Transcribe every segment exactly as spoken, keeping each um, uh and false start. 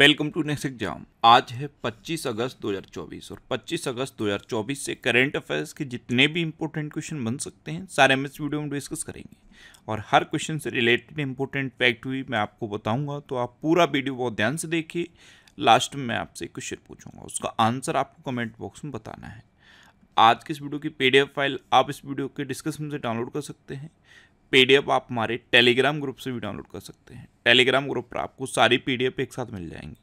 Welcome to next exam. आज है पच्चीस अगस्त दो हज़ार चौबीस और पच्चीस अगस्त दो हज़ार चौबीस से करंट अफेयर्स के जितने भी इंपॉर्टेंट क्वेश्चन बन सकते हैं सारे हम इस वीडियो में डिस्कस करेंगे और हर क्वेश्चन से रिलेटेड इंपॉर्टेंट फैक्ट भी मैं आपको बताऊंगा। तो आप पूरा वीडियो बहुत ध्यान से देखिए, लास्ट में मैं आपसे क्वेश्चन पूछूंगा, उसका आंसर आपको कमेंट बॉक्स में बताना है। आज के इस वीडियो की पीडीएफ फाइल आप इस वीडियो के डिस्क्रिप्शन से डाउनलोड कर सकते हैं। पीडीएफ आप हमारे टेलीग्राम ग्रुप से भी डाउनलोड कर सकते हैं। टेलीग्राम ग्रुप पर आपको सारी पीडीएफ एक साथ मिल जाएंगी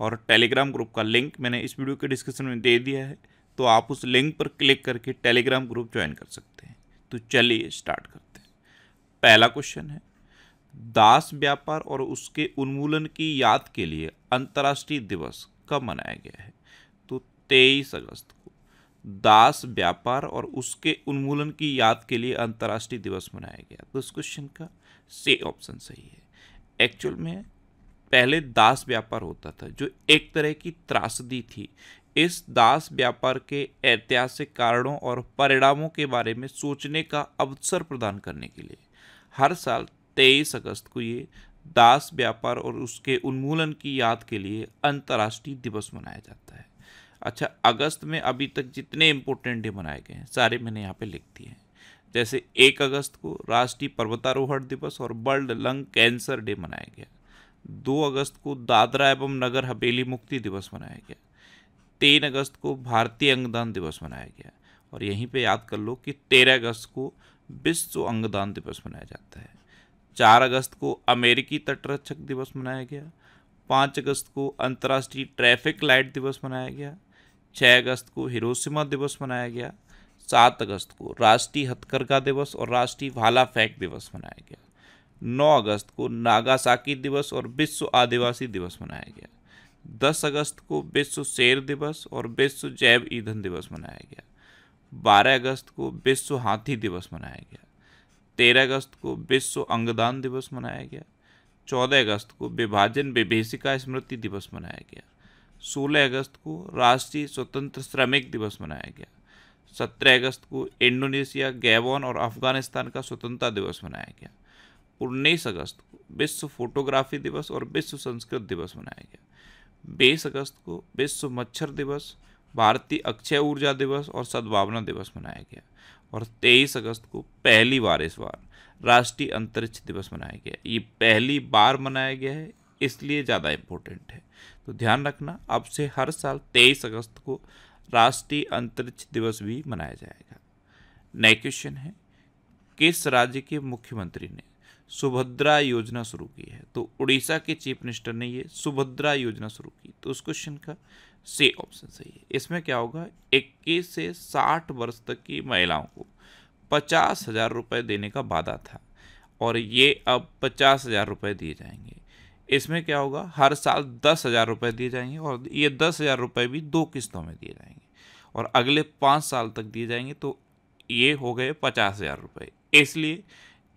और टेलीग्राम ग्रुप का लिंक मैंने इस वीडियो के डिस्क्रिप्शन में दे दिया है, तो आप उस लिंक पर क्लिक करके टेलीग्राम ग्रुप ज्वाइन कर सकते हैं। तो चलिए स्टार्ट करते हैं। पहला क्वेश्चन है, दास व्यापार और उसके उन्मूलन की याद के लिए अंतर्राष्ट्रीय दिवस कब मनाया गया है? तो तेईस अगस्त को दास व्यापार और उसके उन्मूलन की याद के लिए अंतर्राष्ट्रीय दिवस मनाया गया। तो इस क्वेश्चन का सी ऑप्शन सही है। एक्चुअल में पहले दास व्यापार होता था जो एक तरह की त्रासदी थी। इस दास व्यापार के ऐतिहासिक कारणों और परिणामों के बारे में सोचने का अवसर प्रदान करने के लिए हर साल तेईस अगस्त को ये दास व्यापार और उसके उन्मूलन की याद के लिए अंतर्राष्ट्रीय दिवस मनाया जाता है। अच्छा, अगस्त में अभी तक जितने इम्पोर्टेंट डे मनाए गए हैं सारे मैंने यहाँ पे लिख दिए हैं। जैसे एक अगस्त को राष्ट्रीय पर्वतारोहण दिवस और वर्ल्ड लंग कैंसर डे मनाया गया। दो अगस्त को दादरा एवं नगर हवेली मुक्ति दिवस मनाया गया। तीन अगस्त को भारतीय अंगदान दिवस मनाया गया और यहीं पे याद कर लो कि तेरह अगस्त को विश्व अंगदान दिवस मनाया जाता है। चार अगस्त को अमेरिकी तटरक्षक दिवस मनाया गया। पाँच अगस्त को अंतर्राष्ट्रीय ट्रैफिक लाइट दिवस मनाया गया। छः अगस्त को हिरोशिमा दिवस मनाया गया। सात अगस्त को राष्ट्रीय हथकरघा दिवस और राष्ट्रीय भाला फेंक दिवस मनाया गया। नौ अगस्त को नागासाकी दिवस और विश्व आदिवासी दिवस मनाया गया। दस अगस्त को विश्व शेर दिवस और विश्व जैव ईंधन दिवस मनाया गया। बारह अगस्त को विश्व हाथी दिवस मनाया गया। तेरह अगस्त को विश्व अंगदान दिवस मनाया गया। चौदह अगस्त को विभाजन विभीषिका स्मृति दिवस मनाया गया। सोलह अगस्त को राष्ट्रीय स्वतंत्र श्रमिक दिवस मनाया गया। सत्रह अगस्त को इंडोनेशिया, गैबॉन और अफगानिस्तान का स्वतंत्रता दिवस मनाया गया। उन्नीस अगस्त को विश्व फोटोग्राफी दिवस और विश्व संस्कृत दिवस मनाया गया। बीस अगस्त को विश्व मच्छर दिवस, भारतीय अक्षय ऊर्जा दिवस और सद्भावना दिवस मनाया गया और तेईस अगस्त को पहली बार इस बार राष्ट्रीय अंतरिक्ष दिवस मनाया गया। ये पहली बार मनाया गया है इसलिए ज़्यादा इम्पोर्टेंट है, तो ध्यान रखना। अब से हर साल तेईस अगस्त को राष्ट्रीय अंतरिक्ष दिवस भी मनाया जाएगा। नेक्स्ट क्वेश्चन है, किस राज्य के मुख्यमंत्री ने सुभद्रा योजना शुरू की है? तो उड़ीसा के चीफ मिनिस्टर ने ये सुभद्रा योजना शुरू की। तो उस क्वेश्चन का सी ऑप्शन सही है। इसमें क्या होगा, इक्कीस से साठ वर्ष तक की महिलाओं को पचास हज़ार रुपये देने का वादा था और ये अब पचास हज़ार रुपये दिए जाएंगे। इसमें क्या होगा, हर साल दस हज़ार रुपये दिए जाएंगे और ये दस हज़ार रुपये भी दो किस्तों में दिए जाएंगे और अगले पाँच साल तक दिए जाएंगे। तो ये हो गए पचास हज़ार रुपये, इसलिए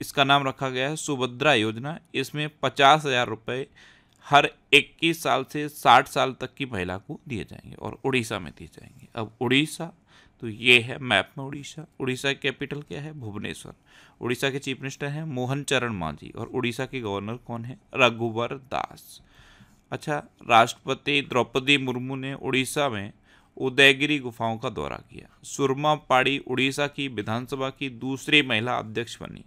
इसका नाम रखा गया है सुभद्रा योजना। इसमें पचास हज़ार रुपये हर इक्कीस साल से साठ साल तक की महिला को दिए जाएंगे और उड़ीसा में दिए जाएंगे। अब उड़ीसा, तो ये है मैप में उड़ीसा। उड़ीसा की कैपिटल क्या है, भुवनेश्वर। उड़ीसा के चीफ मिनिस्टर हैं मोहन चरण मांझी और उड़ीसा के गवर्नर कौन है, रघुवर दास। अच्छा, राष्ट्रपति द्रौपदी मुर्मू ने उड़ीसा में उदयगिरी गुफाओं का दौरा किया। सुरमा पाड़ी उड़ीसा की विधानसभा की दूसरी महिला अध्यक्ष बनी।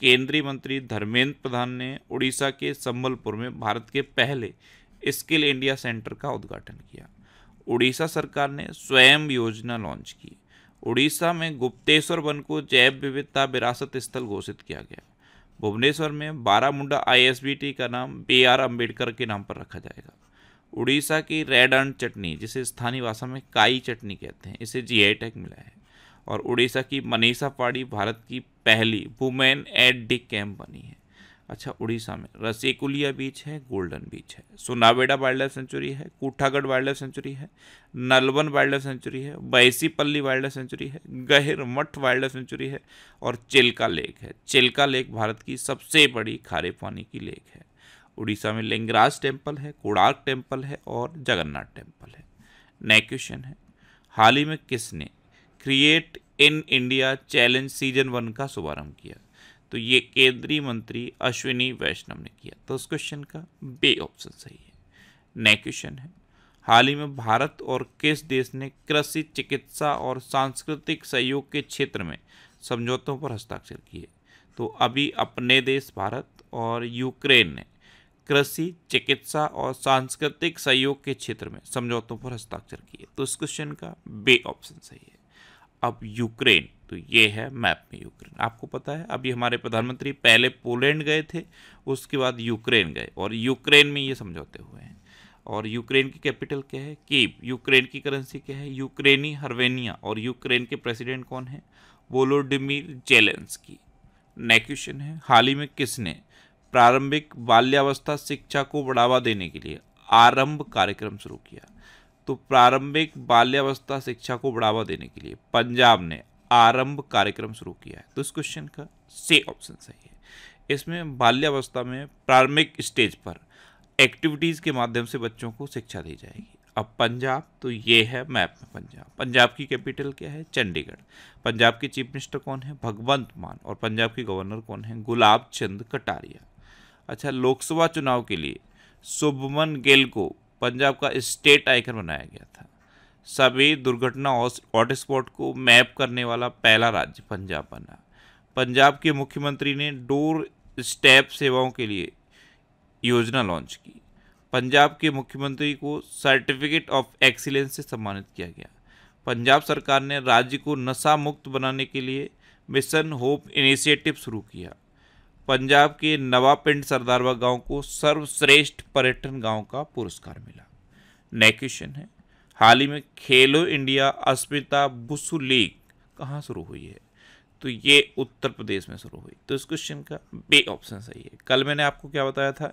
केंद्रीय मंत्री धर्मेंद्र प्रधान ने उड़ीसा के संबलपुर में भारत के पहले स्किल इंडिया सेंटर का उद्घाटन किया। उड़ीसा सरकार ने स्वयं योजना लॉन्च की। उड़ीसा में गुप्तेश्वर वन को जैव विविधता विरासत स्थल घोषित किया गया। भुवनेश्वर में बारामुंडा आईएसबीटी का नाम बी आर अम्बेडकर के नाम पर रखा जाएगा। उड़ीसा की रेड अंड चटनी, जिसे स्थानीय भाषा में काई चटनी कहते हैं, इसे जी आई टैग मिला है और उड़ीसा की मनीषा पाड़ी भारत की पहली वुमेन एट द कैंप बनी है। अच्छा, उड़ीसा में रसीकुलिया बीच है, गोल्डन बीच है, सुनावेडा वाइल्ड लाइफ सेंचुरी है, कूठागढ़ वाइल्ड लाइफ सेंचुरी है, नलवन वाइल्ड लाइफ सेंचुरी है, बैसीपल्ली वाइल्ड लाइफ सेंचुरी है, गहिरमठ वाइल्ड लाइफ सेंचुरी है और चिल्का लेक है। चिल्का लेक भारत की सबसे बड़ी खारे पानी की लेक है। उड़ीसा में लिंगराज टेम्पल है, कोणार्क टेम्पल है और जगन्नाथ टेम्पल है। नेक्स्ट क्वेश्चन है, हाल ही में किसने create in India challenge season one का शुभारंभ किया? तो ये केंद्रीय मंत्री अश्विनी वैष्णव ने किया। तो उस क्वेश्चन का बी ऑप्शन सही है। नया क्वेश्चन है। हाल ही में भारत और किस देश ने कृषि, चिकित्सा और सांस्कृतिक सहयोग के क्षेत्र में समझौतों पर हस्ताक्षर किए? तो अभी अपने देश भारत और यूक्रेन ने कृषि, चिकित्सा और सांस्कृतिक सहयोग के क्षेत्र में समझौतों पर हस्ताक्षर किए। तो इस क्वेश्चन का बी ऑप्शन सही है। अब यूक्रेन, तो ये है मैप में यूक्रेन। आपको पता है अभी हमारे प्रधानमंत्री पहले पोलैंड गए थे, उसके बाद यूक्रेन गए और यूक्रेन में ये समझौते हुए हैं। और यूक्रेन की कैपिटल क्या है? कीव। यूक्रेन की करेंसी क्या है? यूक्रेनी हर्वेनिया। और यूक्रेन के प्रेसिडेंट कौन है? Volodymyr Zelensky. नेक्स्ट क्वेश्चन है, हाल ही में किसने प्रारंभिक बाल्यावस्था शिक्षा को बढ़ावा देने के लिए आरंभ कार्यक्रम शुरू किया? तो प्रारंभिक बाल्यावस्था शिक्षा को बढ़ावा देने के लिए पंजाब ने आरंभ कार्यक्रम शुरू किया है। तो इस क्वेश्चन का सी ऑप्शन सही है। इसमें बाल्यावस्था में प्रारंभिक स्टेज पर एक्टिविटीज़ के माध्यम से बच्चों को शिक्षा दी जाएगी। अब पंजाब, तो ये है मैप में पंजाब। पंजाब की कैपिटल क्या है? चंडीगढ़। पंजाब के चीफ मिनिस्टर कौन है? भगवंत मान। और पंजाब के गवर्नर कौन है? गुलाब चंद कटारिया। अच्छा, लोकसभा चुनाव के लिए शुभमन गिल को पंजाब का स्टेट आइकन बनाया गया था। सभी दुर्घटना हॉटस्पॉट को मैप करने वाला पहला राज्य पंजाब बना। पंजाब के मुख्यमंत्री ने डोर स्टेप सेवाओं के लिए योजना लॉन्च की। पंजाब के मुख्यमंत्री को सर्टिफिकेट ऑफ एक्सीलेंस से सम्मानित किया गया। पंजाब सरकार ने राज्य को नशा मुक्त बनाने के लिए मिशन होप इनिशिएटिव शुरू किया। पंजाब के नवापिंड सरदारवा गांव को सर्वश्रेष्ठ पर्यटन गांव का पुरस्कार मिला। नेक्स्ट क्वेश्चन है, हाल ही में खेलो इंडिया अस्मिता बुसु लीग कहाँ शुरू हुई है? तो ये उत्तर प्रदेश में शुरू हुई। तो इस क्वेश्चन का बी ऑप्शन सही है। कल मैंने आपको क्या बताया था?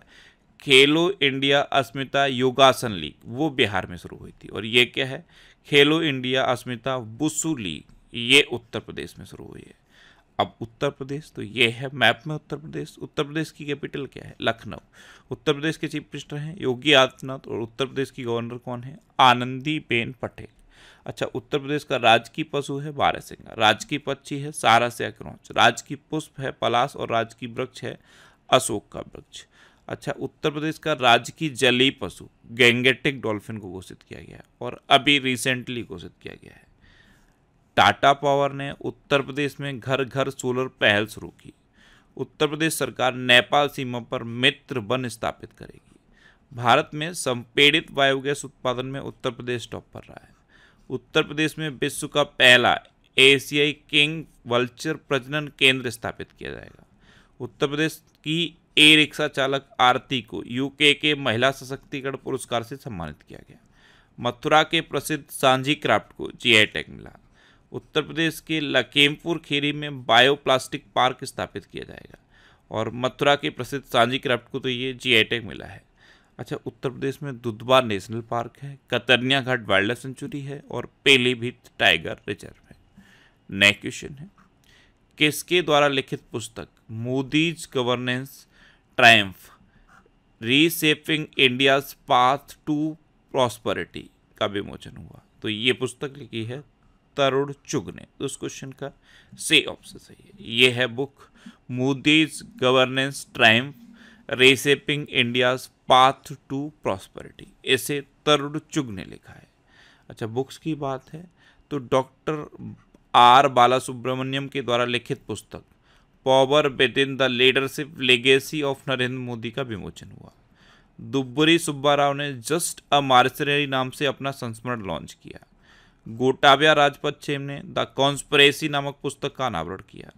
खेलो इंडिया अस्मिता योगासन लीग, वो बिहार में शुरू हुई थी। और ये क्या है? खेलो इंडिया अस्मिता बुसु लीग, ये उत्तर प्रदेश में शुरू हुई है। अब उत्तर प्रदेश, तो ये है मैप में उत्तर प्रदेश। उत्तर प्रदेश की कैपिटल क्या है? लखनऊ। उत्तर प्रदेश के चीफ मिनिस्टर हैं योगी आदित्यनाथ। और उत्तर प्रदेश की गवर्नर कौन है? आनंदीबेन पटेल। अच्छा, उत्तर प्रदेश का राजकीय पशु है बारहसिंगा। राजकीय पक्षी है सारसिया क्रॉच। राजकीय पुष्प है पलाश। और राजकीय वृक्ष है अशोक का वृक्ष। अच्छा, उत्तर प्रदेश का राजकीय जलीय पशु गैंगेटिक डॉल्फिन को घोषित किया गया और अभी रिसेंटली घोषित किया गया है। टाटा पावर ने उत्तर प्रदेश में घर घर सोलर पहल शुरू की। उत्तर प्रदेश सरकार नेपाल सीमा पर मित्र वन स्थापित करेगी। भारत में संपीड़ित बायोगैस उत्पादन में उत्तर प्रदेश टॉप पर रहा है। उत्तर प्रदेश में विश्व का पहला एशियाई किंग वल्चर प्रजनन केंद्र स्थापित किया जाएगा। उत्तर प्रदेश की ए रिक्शा चालक आरती को यूके के महिला सशक्तिकरण पुरस्कार से सम्मानित किया गया। मथुरा के प्रसिद्ध सांझी क्राफ्ट को जीआई टैग मिला। उत्तर प्रदेश के लखीमपुर खीरी में बायोप्लास्टिक पार्क स्थापित किया जाएगा। और मथुरा के प्रसिद्ध सांझी क्राफ्ट को तो ये जीआई टैग मिला है। अच्छा, उत्तर प्रदेश में दुधवा नेशनल पार्क है, कतरनिया घाट वाइल्ड लाइफ सेंचुरी है और पीलीभीत टाइगर रिजर्व है। नेक्स्ट क्वेश्चन है, किसके द्वारा लिखित पुस्तक Modi's governance triumph reshaping India's path to prosperity का विमोचन हुआ? तो ये पुस्तक लिखी है तरुण चुग ने। तो उस क्वेश्चन का सी ऑप्शन सही है। ये है book Modi's governance triumph reshaping India's path to prosperity, इसे तरुण चुग ने लिखा है। अच्छा, बुक्स की बात है तो डॉक्टर आर बालासुब्रमण्यम के द्वारा लिखित पुस्तक power within the leadership legacy of Narendra Modi का विमोचन हुआ। दुब्बरी सुब्बा राव ने जस्ट अ मार्शनरी नाम से अपना संस्मरण लॉन्च किया। गोटाबिया राजपक्षे ने द कॉन्स्परेसी नामक पुस्तक का अनावरण किया।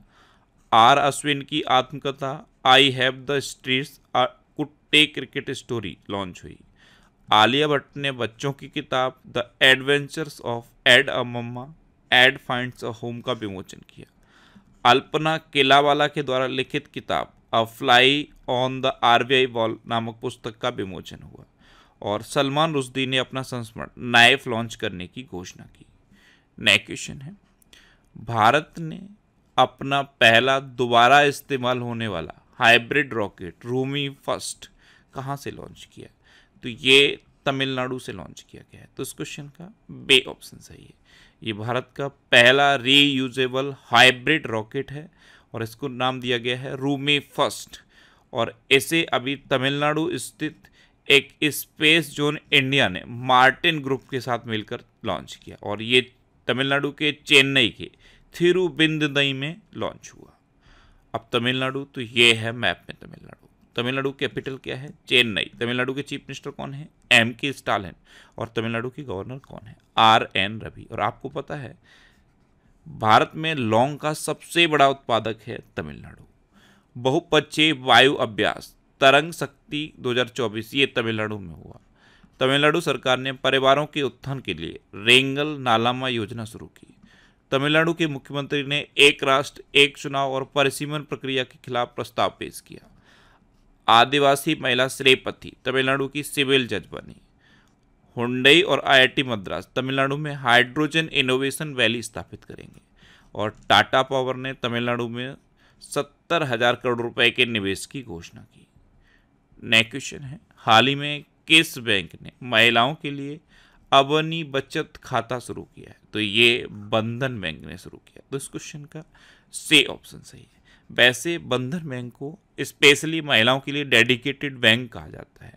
आर अश्विन की आत्मकथा I have the streets a Kutte cricket story launch हुई। आलिया भट्ट ने बच्चों की किताब the adventures of Ed a mamma Ed finds a home का विमोचन किया। अल्पना किलावाला के द्वारा लिखित किताब a fly on the RBI wall नामक पुस्तक का विमोचन हुआ। और सलमान रुश्दी ने अपना संस्मरण नाइफ लॉन्च करने की घोषणा की। नेक्स्ट क्वेश्चन है, भारत ने अपना पहला दोबारा इस्तेमाल होने वाला हाइब्रिड रॉकेट रूमी फर्स्ट कहाँ से लॉन्च किया? तो ये तमिलनाडु से लॉन्च किया गया है। तो इस क्वेश्चन का बी ऑप्शन सही है। ये भारत का पहला रीयूजेबल हाइब्रिड रॉकेट है और इसको नाम दिया गया है रूमी फर्स्ट। और इसे अभी तमिलनाडु स्थित एक स्पेस जोन इंडिया ने मार्टिन ग्रुप के साथ मिलकर लॉन्च किया और ये तमिलनाडु के चेन्नई के थिरुविंदनई में लॉन्च हुआ। अब तमिलनाडु तो ये है मैप में तमिलनाडु, तमिलनाडु कैपिटल क्या है? चेन्नई। तमिलनाडु के चीफ मिनिस्टर कौन है? एम के स्टालिन। और तमिलनाडु की गवर्नर कौन है? R N Ravi. और आपको पता है भारत में लौंग का सबसे बड़ा उत्पादक है तमिलनाडु। बहुपक्षीय वायु अभ्यास तरंग शक्ति दो हज़ार चौबीस ये तमिलनाडु में हुआ। तमिलनाडु सरकार ने परिवारों के उत्थान के लिए रेंगल नालामा योजना शुरू की। तमिलनाडु के मुख्यमंत्री ने एक राष्ट्र एक चुनाव और परिसीमन प्रक्रिया के खिलाफ प्रस्ताव पेश किया। आदिवासी महिला श्रेयपति तमिलनाडु की सिविल जज बनी। हुंडई और I I T Madras Tamil Nadu में हाइड्रोजन इनोवेशन वैली स्थापित करेंगे। और टाटा पावर ने तमिलनाडु में सत्तर हज़ार करोड़ रुपए के निवेश की घोषणा की। नेक्स्ट क्वेश्चन है, हाल ही में किस बैंक ने महिलाओं के लिए अवनी बचत खाता शुरू किया है? तो ये बंधन बैंक ने शुरू किया। तो इस क्वेश्चन का सी ऑप्शन सही है। वैसे बंधन बैंक को स्पेशली महिलाओं के लिए डेडिकेटेड बैंक कहा जाता है।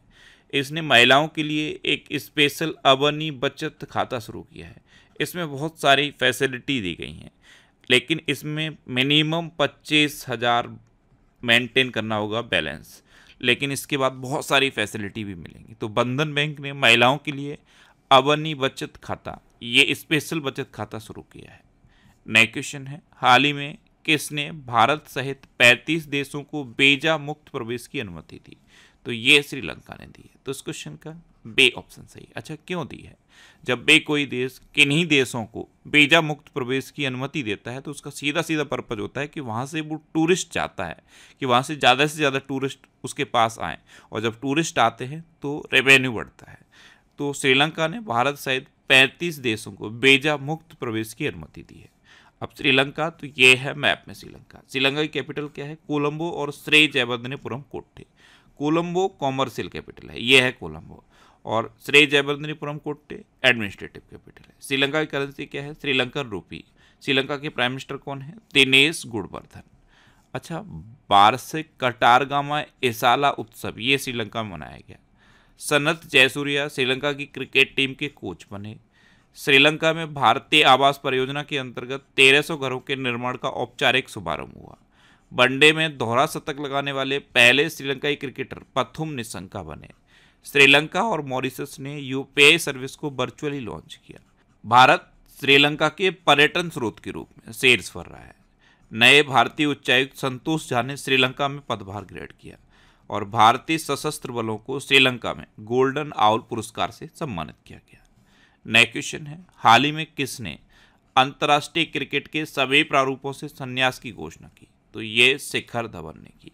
इसने महिलाओं के लिए एक स्पेशल अवनी बचत खाता शुरू किया है। इसमें बहुत सारी फैसिलिटी दी गई हैं, लेकिन इसमें मिनिमम पच्चीस हज़ार मेंटेन करना होगा बैलेंस, लेकिन इसके बाद बहुत सारी फैसिलिटी भी मिलेंगी। तो बंधन बैंक ने महिलाओं के लिए अवनी बचत खाता, ये स्पेशल बचत खाता शुरू किया है। नेक्स्ट क्वेश्चन है, हाल ही में किसने भारत सहित पैंतीस देशों को वीजा मुक्त प्रवेश की अनुमति दी? तो ये श्रीलंका ने दी है। तो इस क्वेश्चन का बे ऑप्शन सही है। अच्छा, क्यों दी है? जब बे कोई देश किन्हीं देशों को वीजा मुक्त प्रवेश की अनुमति देता है तो उसका सीधा सीधा पर्पज होता है कि वहाँ से वो टूरिस्ट जाता है, कि वहाँ से ज़्यादा से ज़्यादा टूरिस्ट उसके पास आएँ, और जब टूरिस्ट आते हैं तो रेवेन्यू बढ़ता है। तो श्रीलंका ने भारत सहित पैंतीस देशों को वीजा मुक्त प्रवेश की अनुमति दी है। अब श्रीलंका तो ये है मैप में श्रीलंका। श्रीलंका की कैपिटल क्या है? कोलंबो। और श्री जयवर्धनेपुरम कोट्टे। कोलंबो कॉमर्शियल कैपिटल है, ये है कोलंबो, और श्री जयवर्धनेपुरम कोट्टे एडमिनिस्ट्रेटिव कैपिटल है। श्रीलंका की करेंसी क्या है? श्रीलंकन रूपी। श्रीलंका के प्राइम मिनिस्टर कौन है? दिनेश गुणवर्धन। अच्छा, वार्षिक कटारगामा एसाला उत्सव ये श्रीलंका में मनाया गया। सनत जयसूर्या श्रीलंका की क्रिकेट टीम के कोच बने। श्रीलंका में भारतीय आवास परियोजना के अंतर्गत तेरह सौ घरों के निर्माण का औपचारिक शुभारंभ हुआ। वनडे में दोहरा शतक लगाने वाले पहले श्रीलंकाई क्रिकेटर पथुम निसंका बने। श्रीलंका और मॉरिशस ने यूपीआई सर्विस को वर्चुअली लॉन्च किया। भारत श्रीलंका के पर्यटन स्रोत के रूप में शीर्ष पर रहा है। नए भारतीय उच्चायुक्त संतोष झा ने श्रीलंका में पदभार ग्रहण किया और भारतीय सशस्त्र बलों को श्रीलंका में गोल्डन आउल पुरस्कार से सम्मानित किया गया। नेक्स्ट क्वेश्चन है, हाल ही में किसने अंतर्राष्ट्रीय क्रिकेट के सभी प्रारूपों से संन्यास की घोषणा की? तो ये शिखर धवन ने की।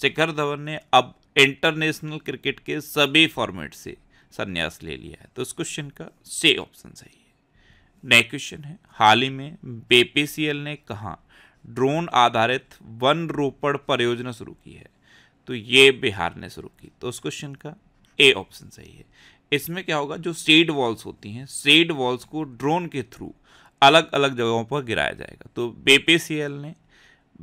शिखर धवन ने अब इंटरनेशनल क्रिकेट के सभी फॉर्मेट से संन्यास ले लिया है। तो इस क्वेश्चन का सी ऑप्शन सही है। नेक्स्ट क्वेश्चन है, हाल ही में बीपीसीएल ने कहाँ ड्रोन आधारित वन रोपण परियोजना शुरू की है? तो ये बिहार ने शुरू की। तो इस क्वेश्चन का ए ऑप्शन सही है। इसमें क्या होगा, जो सीड वॉल्स होती हैं, सीड वॉल्स को ड्रोन के थ्रू अलग अलग जगहों पर गिराया जाएगा। तो बीपीसीएल ने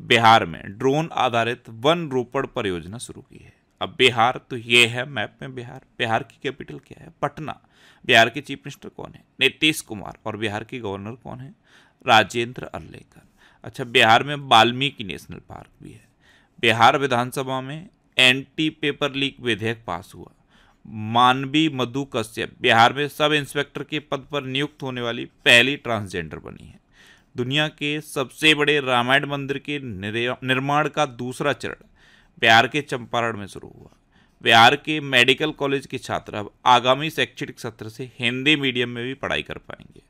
बिहार में ड्रोन आधारित वन रोपण परियोजना शुरू की है। अब बिहार तो ये है मैप में बिहार। बिहार की कैपिटल क्या है? पटना। बिहार के चीफ मिनिस्टर कौन है? नीतीश कुमार। और बिहार के गवर्नर कौन है? राजेंद्र अर्लेकर। अच्छा, बिहार में वाल्मीकि नेशनल पार्क भी है। बिहार विधानसभा में एंटी पेपर लीक विधेयक पास हुआ। मानवी मधु कश्यप बिहार में सब इंस्पेक्टर के पद पर नियुक्त होने वाली पहली ट्रांसजेंडर बनी है। दुनिया के सबसे बड़े रामायण मंदिर के निर्माण का दूसरा चरण बिहार के चंपारण में शुरू हुआ। बिहार के मेडिकल कॉलेज के छात्र अब आगामी शैक्षणिक सत्र से हिंदी मीडियम में भी पढ़ाई कर पाएंगे।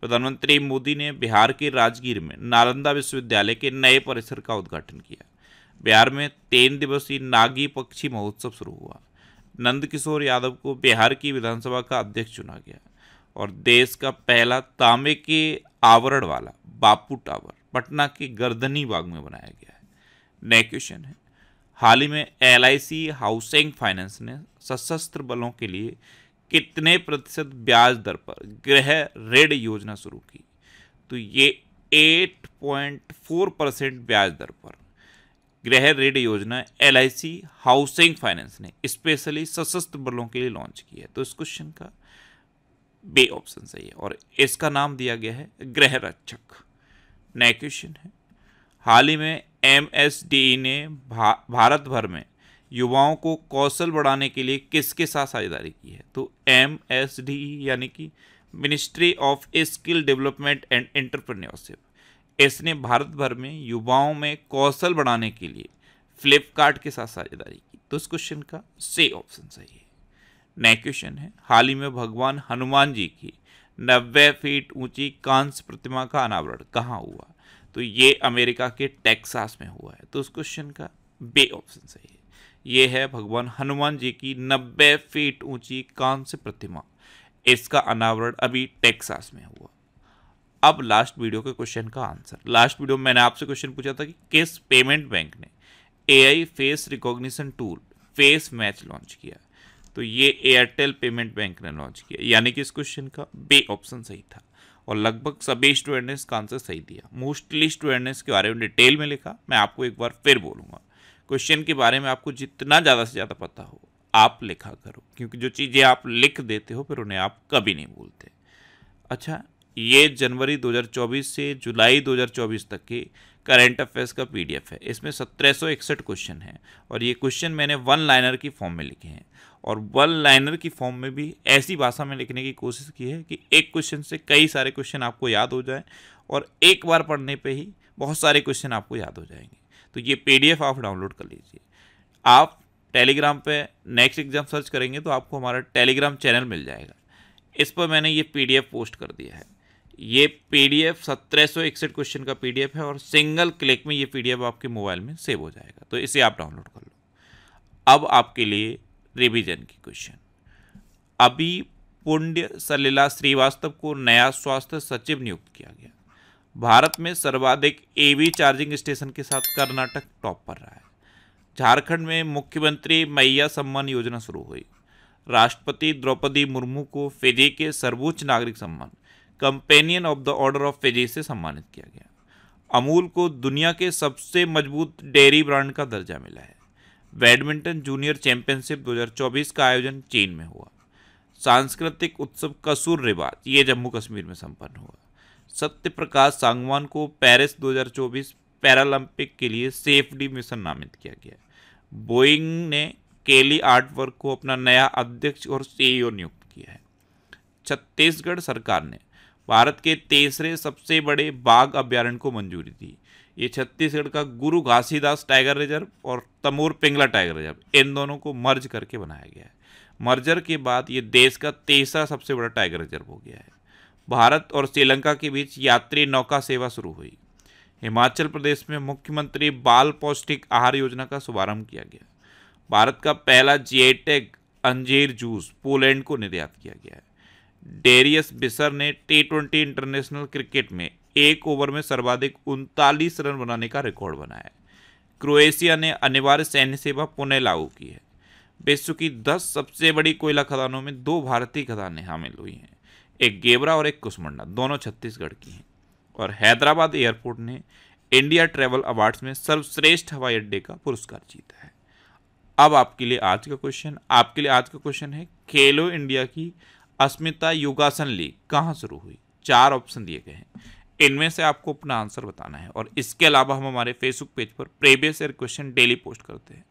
प्रधानमंत्री मोदी ने बिहार के राजगीर में नालंदा विश्वविद्यालय के नए परिसर का उद्घाटन किया। बिहार में तीन दिवसीय नागी पक्षी महोत्सव शुरू हुआ। नंदकिशोर यादव को बिहार की विधानसभा का अध्यक्ष चुना गया। और देश का पहला तांबे के आवरण वाला बापू टावर पटना के गर्दनी बाग में बनाया गया है। नेक्स्ट क्वेश्चन है, हाल ही में L I C housing finance ने सशस्त्र बलों के लिए कितने प्रतिशत ब्याज दर पर गृह ऋण योजना शुरू की? तो ये एट पॉइंट फोर परसेंट ब्याज दर पर गृह ऋण योजना L I C housing finance ने स्पेशली सशस्त्र बलों के लिए लॉन्च की है। तो इस क्वेश्चन का बी ऑप्शन सही है और इसका नाम दिया गया है गृह रक्षक। नया क्वेश्चन है, हाल ही में एम एस डी ई ने भा, भारत भर में युवाओं को कौशल बढ़ाने के लिए किसके साथ साझेदारी की है? तो एम एस डी ई यानी कि ministry of skill development and entrepreneurship, इसने भारत भर में युवाओं में कौशल बढ़ाने के लिए फ्लिपकार्ट के साथ साझेदारी की। तो इस क्वेश्चन का सी ऑप्शन सही है। नया क्वेश्चन है, हाल ही में भगवान हनुमान जी की नब्बे फीट ऊंची कांस्य प्रतिमा का अनावरण कहाँ हुआ? तो ये अमेरिका के टेक्सास में हुआ है। तो इस क्वेश्चन का बी ऑप्शन सही है। ये है भगवान हनुमान जी की नब्बे फीट ऊंची कांस्य प्रतिमा, इसका अनावरण अभी टेक्सास में हुआ। अब लास्ट वीडियो के क्वेश्चन का आंसर। लास्ट वीडियो में मैंने आपसे क्वेश्चन पूछा था कि किस पेमेंट बैंक ने AI face recognition tool face match launch किया? तो ये एयरटेल पेमेंट बैंक ने लॉन्च किया, यानी कि इस क्वेश्चन का बी ऑप्शन सही था और लगभग सभी स्टूडेंट ने इसका आंसर सही दिया। मोस्टली स्टूडेंट ने इसके बारे में डिटेल में लिखा। मैं आपको एक बार फिर बोलूँगा, क्वेश्चन के बारे में आपको जितना ज़्यादा से ज़्यादा पता हो आप लिखा करो, क्योंकि जो चीज़ें आप लिख देते हो फिर उन्हें आप कभी नहीं भूलते। अच्छा, ये जनवरी दो हज़ार चौबीस से जुलाई दो हज़ार चौबीस तक के करंट अफेयर्स का पीडीएफ है। इसमें सत्रह सौ इकसठ क्वेश्चन हैं और ये क्वेश्चन मैंने वन लाइनर की फॉर्म में लिखे हैं और वन लाइनर की फॉर्म में भी ऐसी भाषा में लिखने की कोशिश की है कि एक क्वेश्चन से कई सारे क्वेश्चन आपको याद हो जाए और एक बार पढ़ने पे ही बहुत सारे क्वेश्चन आपको याद हो जाएंगे। तो ये पीडीएफ आप डाउनलोड कर लीजिए। आप टेलीग्राम पे नेक्स्ट एग्जाम सर्च करेंगे तो आपको हमारा टेलीग्राम चैनल मिल जाएगा। इस पर मैंने ये पीडीएफ पोस्ट कर दिया है। ये पीडीएफ सत्रह सौ इकसठ क्वेश्चन का पीडीएफ है और सिंगल क्लिक में ये पीडीएफ आपके मोबाइल में सेव हो जाएगा, तो इसे आप डाउनलोड कर लो। अब आपके लिए रिवीजन की क्वेश्चन। अभी पुण्य सलिला श्रीवास्तव को नया स्वास्थ्य सचिव नियुक्त किया गया। भारत में सर्वाधिक ईवी चार्जिंग स्टेशन के साथ कर्नाटक टॉप पर रहा है। झारखंड में मुख्यमंत्री मैया सम्मान योजना शुरू हुई। राष्ट्रपति द्रौपदी मुर्मू को फिजी के सर्वोच्च नागरिक सम्मान companion of the order of Fiji से सम्मानित किया गया। अमूल को दुनिया के सबसे मजबूत डेयरी ब्रांड का दर्जा मिला है। बैडमिंटन जूनियर चैंपियनशिप दो हज़ार चौबीस का आयोजन चीन में हुआ। सांस्कृतिक उत्सव कसूर रिवाज ये जम्मू कश्मीर में संपन्न हुआ। सत्य प्रकाश सांगवान को पेरिस दो हज़ार चौबीस पैरालंपिक के लिए सेफ्टी मिशन नामित किया गया। बोइंग ने केली आर्टवर्ग को अपना नया अध्यक्ष और सीईओ नियुक्त किया है। छत्तीसगढ़ सरकार ने भारत के तीसरे सबसे बड़े बाघ अभ्यारण्य को मंजूरी दी। ये छत्तीसगढ़ का गुरु घासीदास टाइगर रिजर्व और तमोर पिंगला टाइगर रिजर्व, इन दोनों को मर्ज करके बनाया गया है। मर्जर के बाद ये देश का तीसरा सबसे बड़ा टाइगर रिजर्व हो गया है। भारत और श्रीलंका के बीच यात्री नौका सेवा शुरू हुई। हिमाचल प्रदेश में मुख्यमंत्री बाल पौष्टिक आहार योजना का शुभारंभ किया गया। भारत का पहला जी आई टैग अंजीर जूस पोलैंड को निर्यात किया गया है। डेरियस बिसर ने टी ट्वेंटी इंटरनेशनल क्रिकेट में एक ओवर में सर्वाधिक उनतालीस रन बनाने का रिकॉर्ड बनाया है। क्रोएशिया ने अनिवार्य सैन्य सेवा पुनः लागू की है। विश्व की दस सबसे बड़ी कोयला खदानों में दो भारतीय खदानें शामिल हुई हैं, एक गेवरा और एक कुसमंडा, दोनों छत्तीसगढ़ की हैं। और हैदराबाद एयरपोर्ट ने इंडिया ट्रैवल अवार्ड्स में सर्वश्रेष्ठ हवाई अड्डे का पुरस्कार जीता है। अब आपके लिए आज का क्वेश्चन आपके लिए आज का क्वेश्चन है, खेलो इंडिया की अस्मिता योगासन लीग कहाँ शुरू हुई? चार ऑप्शन दिए गए हैं, इनमें से आपको अपना आंसर बताना है। और इसके अलावा हम हमारे फेसबुक पेज पर previous year question daily post करते हैं,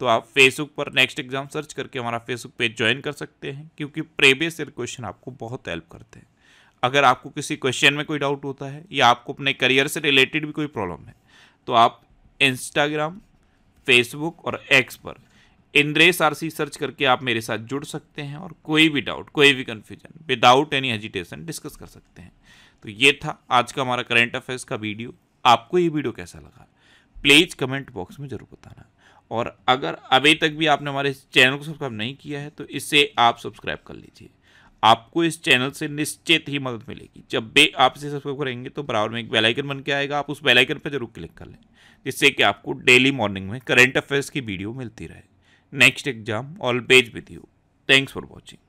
तो आप फेसबुक पर नेक्स्ट एग्जाम सर्च करके हमारा फेसबुक पेज ज्वाइन कर सकते हैं, क्योंकि प्रीवियस ईयर क्वेश्चन आपको बहुत हेल्प करते हैं। अगर आपको किसी क्वेश्चन में कोई डाउट होता है या आपको अपने करियर से रिलेटेड भी कोई प्रॉब्लम है तो आप इंस्टाग्राम, फेसबुक और एक्स पर इंद्रेश आरसी सर्च करके आप मेरे साथ जुड़ सकते हैं और कोई भी डाउट, कोई भी confusion without any hesitation discuss कर सकते हैं। तो ये था आज का हमारा करंट अफेयर्स का वीडियो। आपको ये वीडियो कैसा लगा प्लीज़ कमेंट बॉक्स में ज़रूर बताना। और अगर अभी तक भी आपने हमारे इस चैनल को सब्सक्राइब नहीं किया है तो इसे आप सब्सक्राइब कर लीजिए। आपको इस चैनल से निश्चित ही मदद मिलेगी। जब भी आप इसे सब्सक्राइब करेंगे तो बराबर में एक बेल आइकन बन के आएगा, आप उस बेल आइकन पर जरूर क्लिक कर लें, जिससे कि आपको डेली मॉर्निंग में करंट अफेयर्स की वीडियो मिलती रहे। Next exam always with you. Thanks for watching.